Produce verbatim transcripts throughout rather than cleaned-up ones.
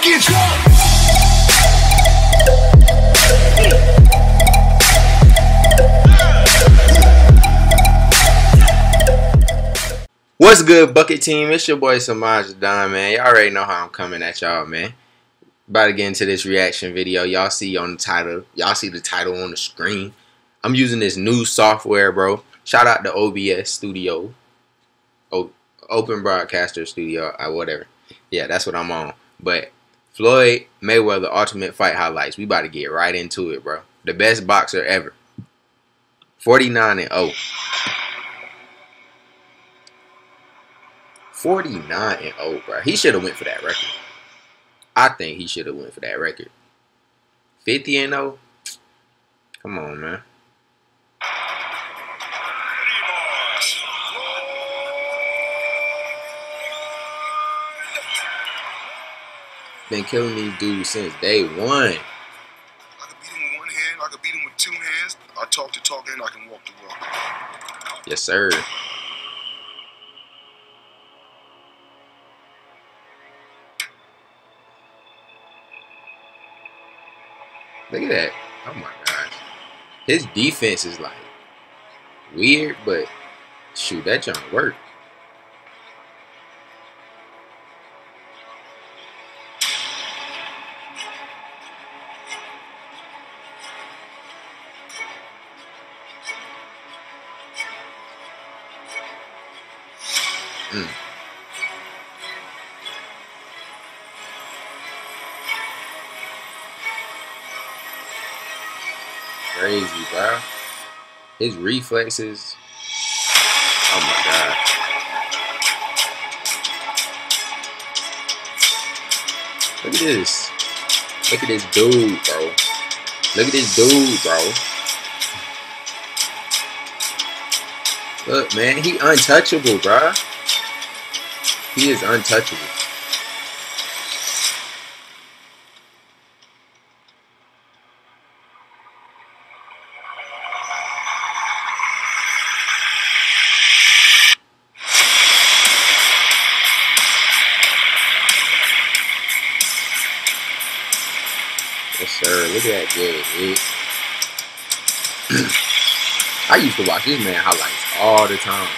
fucking drunk. What's good, Bucket Team? It's your boy Semaj.the.Don, man. Y'all already know how I'm coming at y'all, man. About to get into this reaction video. Y'all see on the title. Y'all see the title on the screen. I'm using this new software, bro. Shout out to O B S Studio. O Open Broadcaster Studio, or whatever. Yeah, that's what I'm on. But Floyd Mayweather Ultimate Fight Highlights. We about to get right into it, bro. The best boxer ever. forty-nine and oh. forty-nine and oh, bro. He should have went for that record. I think he should have went for that record. fifty and oh. Come on, man. Been killing these dudes since day one. I can beat him with one hand, I can beat him with two hands. I talk the talk and I can walk the walk. Yes, sir. Look at that. Oh my gosh. His defense is like weird, but shoot, that junk worked. Mm. Crazy, bro. His reflexes. Oh my god. Look at this. Look at this dude, bro. Look at this dude, bro. Look, man, he untouchable, bro. He is untouchable. Yes, sir. Look at that good hit. I used to watch this man highlights all the time.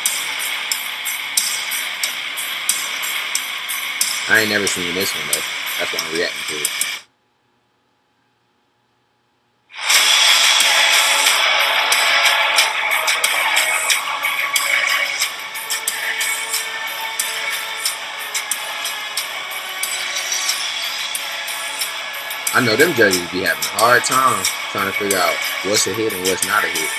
I ain't never seen this one, though. That's why I'm reacting to it. I know them judges be having a hard time trying to figure out what's a hit and what's not a hit.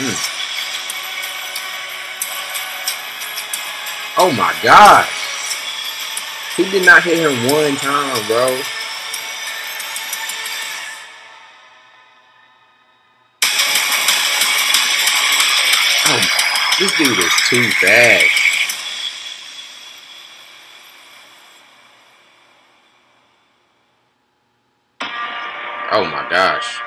Mm. Oh my gosh. He did not hit him one time, bro. Oh, this dude is too fast. Oh my gosh.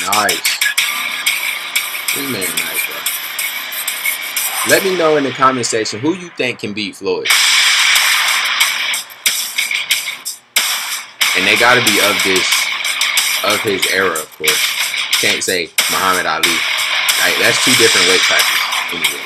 Nice. This man is nice, bro. Let me know in the comment section who you think can beat Floyd. And they gotta be of this, of his era, of course. Can't say Muhammad Ali. Like, that's two different weight classes. Anyway.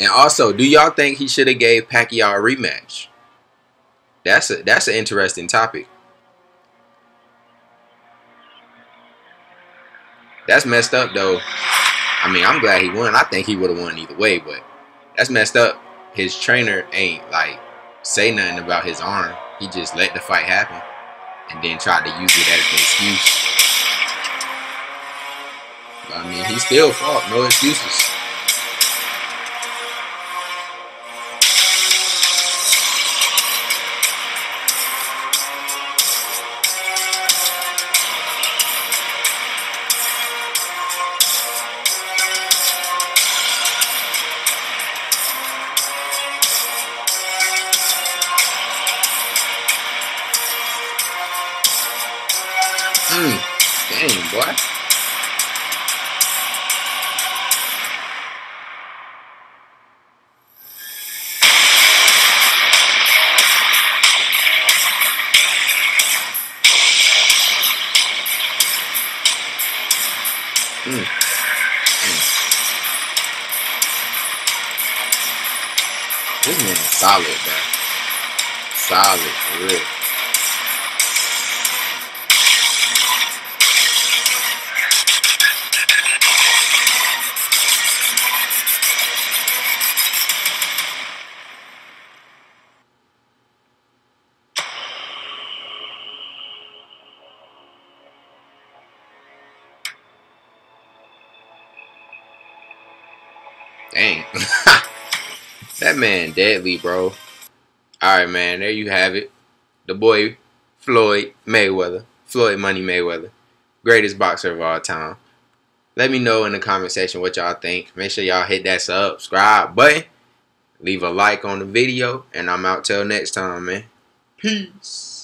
And also, do y'all think he should have gave Pacquiao a rematch? That's a that's an interesting topic. That's messed up, though. I mean, I'm glad he won. I think he would have won either way, but that's messed up. His trainer ain't like say nothing about his arm. He just let the fight happen and then tried to use it as an excuse. But, I mean, he still fought. No excuses. boy. Mm. Mm. This man is solid, man. Solid, for real. Dang. That man deadly, bro. Alright, man. There you have it. The boy, Floyd Mayweather. Floyd Money Mayweather. Greatest boxer of all time. Let me know in the comment section what y'all think. Make sure y'all hit that subscribe button. Leave a like on the video. And I'm out till next time, man. Peace.